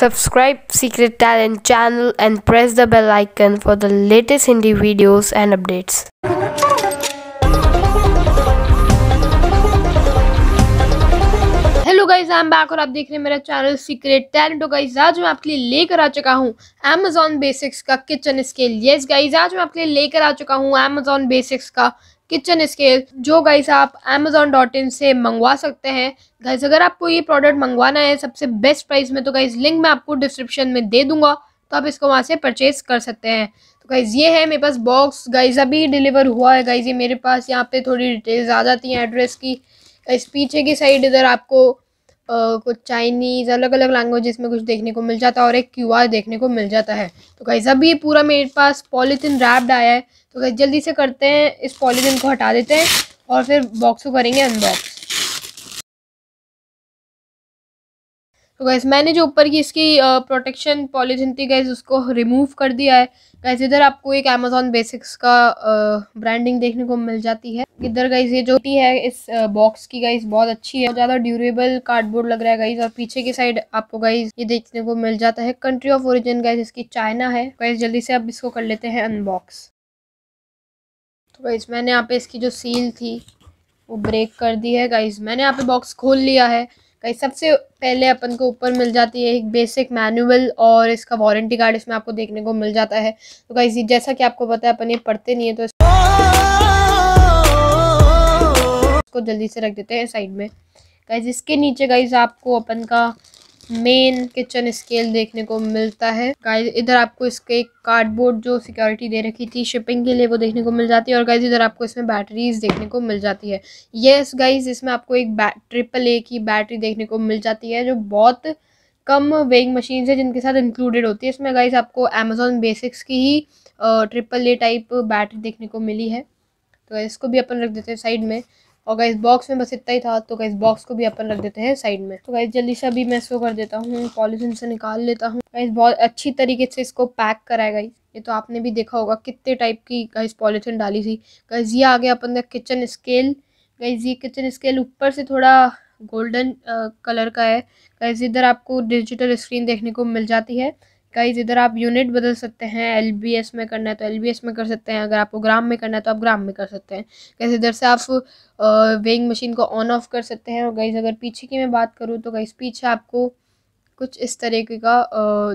Subscribe Secret Talent channel and press the bell icon for the latest Hindi videos and updates. Hello guys, I am back और आप देख रहे हैं मेरा channel secret talent. Guys आज मैं आपके लिए लेकर आ चुका हूँ Amazon Basics का किचन स्केल। यस गाइज, आज मैं आपके लिए लेकर आ चुका हूँ Amazon Basics का किचन स्केल, जो गाइस आप amazon.in से मंगवा सकते हैं। गाइस अगर आपको ये प्रोडक्ट मंगवाना है सबसे बेस्ट प्राइस में, तो गाइस लिंक मैं आपको डिस्क्रिप्शन में दे दूंगा, तो आप इसको वहाँ से परचेज कर सकते हैं। तो गाइस ये है मेरे पास बॉक्स, गाइस अभी डिलीवर हुआ है। गाइस ये मेरे पास यहाँ पे थोड़ी डिटेल्स आ जाती हैं एड्रेस की। गाइस पीछे की साइड इधर आपको कुछ चाइनीज़ अलग अलग लैंग्वेजेस में कुछ देखने को मिल जाता है और एक QR देखने को मिल जाता है। तो गाइस अभी ये पूरा मेरे पास पॉलीथिन रैप्ड आया है। तो गाइस जल्दी से करते हैं, इस पॉलीथिन को हटा देते हैं और फिर बॉक्स को करेंगे अनबॉक्स। तो गाइस मैंने जो ऊपर की इसकी प्रोटेक्शन पॉलीथिन थी गाइस उसको रिमूव कर दिया है। गाइस इधर आपको एक Amazon Basics का ब्रांडिंग देखने को मिल जाती है। इधर गाइस ये जो टी है इस बॉक्स की गाइस बहुत अच्छी है, बहुत ज़्यादा ड्यूरेबल कार्डबोर्ड लग रहा है गाइस। और पीछे की साइड आपको गाइस ये देखने को मिल जाता है कंट्री ऑफ ओरिजिन गाइस इसकी चाइना है। गाइस जल्दी से अब इसको कर लेते हैं अनबॉक्स। तो गाइस मैंने यहाँ पे इसकी जो सील थी वो ब्रेक कर दी है। गाइस मैंने यहाँ पे बॉक्स खोल लिया है। गाइस सबसे पहले अपन को ऊपर मिल जाती है एक बेसिक मैनुअल और इसका वारंटी कार्ड इसमें आपको देखने को मिल जाता है। तो गाइस जैसा कि आपको पता है अपन ये पढ़ते नहीं है, तो इसको जल्दी से रख देते हैं साइड में। गाइस इसके नीचे गाइस आपको अपन का मेन किचन स्केल देखने को मिलता है। गाइस इधर आपको इसके कार्डबोर्ड जो सिक्योरिटी दे रखी थी शिपिंग के लिए वो देखने को मिल जाती है। और गाइस इधर आपको इसमें बैटरीज देखने को मिल जाती है। यस गाइस इसमें आपको एक AAA की बैटरी देखने को मिल जाती है, जो बहुत कम वेइंग मशीन है जिनके साथ इंक्लूडेड होती है। इसमें गाइस आपको Amazon Basics की ही AAA टाइप बैटरी देखने को मिली है। तो इसको भी अपन रख देते हैं साइड में। और गाइस बॉक्स में बस इतना ही था, तो गाइस बॉक्स को भी अपन रख देते हैं साइड में। तो गाइस जल्दी से अभी मैं इसको कर देता हूँ, पॉलीथिन से निकाल लेता हूँ। गाइस बहुत अच्छी तरीके से इसको पैक करा है गाइस, ये तो आपने भी देखा होगा कितने टाइप की गाइस पॉलीथिन डाली थी। गाइस ये आ गया अपन का किचन स्केल। गाइस ये किचन स्केल ऊपर से थोड़ा गोल्डन कलर का है। गाइस इधर आपको डिजिटल स्क्रीन देखने को मिल जाती है। गाइस इधर आप यूनिट बदल सकते हैं, LBS में करना है तो LBS में कर सकते हैं, अगर आपको ग्राम में करना है तो आप ग्राम में कर सकते हैं। गाइस इधर से आप वेइंग मशीन को ऑन ऑफ कर सकते हैं। और गाइस अगर पीछे की मैं बात करूँ तो गाइस पीछे आपको कुछ इस तरीके का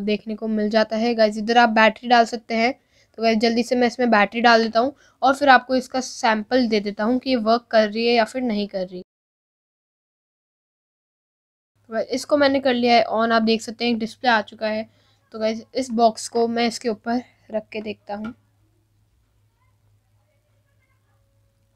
देखने को मिल जाता है। गाइस इधर आप बैटरी डाल सकते हैं। तो गाइस जल्दी से मैं इसमें बैटरी डाल देता हूँ और फिर आपको इसका सैम्पल दे देता हूँ कि ये वर्क कर रही है या फिर नहीं कर रही। इसको मैंने कर लिया है ऑन, आप देख सकते हैं डिस्प्ले आ चुका है। तो गाइस इस बॉक्स को मैं इसके ऊपर रख के देखता हूँ।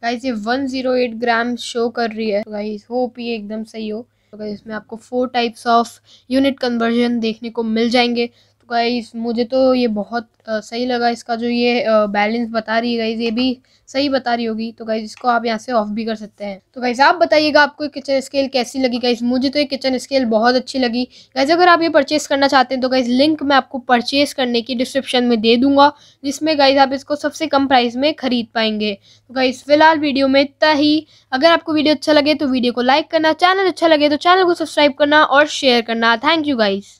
गाइस ये 108 ग्राम शो कर रही है। तो गाइस होप ये एकदम सही हो। तो गाइस इसमें आपको 4 टाइप्स ऑफ यूनिट कन्वर्जन देखने को मिल जाएंगे। तो गाइस मुझे तो ये बहुत सही लगा, इसका जो ये बैलेंस बता रही है गाइस ये भी सही बता रही होगी। तो गाइस इसको आप यहाँ से ऑफ भी कर सकते हैं। तो गाइस आप बताइएगा आपको किचन स्केल कैसी लगी। गाइस मुझे तो ये किचन स्केल बहुत अच्छी लगी। गाइस अगर आप ये परचेस करना चाहते हैं तो गाइस लिंक मैं आपको परचेस करने की डिस्क्रिप्शन में दे दूंगा, जिसमें गाइस आप इसको सबसे कम प्राइस में खरीद पाएंगे। तो गाइस फिलहाल वीडियो में इतना ही। अगर आपको वीडियो अच्छा लगे तो वीडियो को लाइक करना, चैनल अच्छा लगे तो चैनल को सब्सक्राइब करना और शेयर करना। Thank you guys.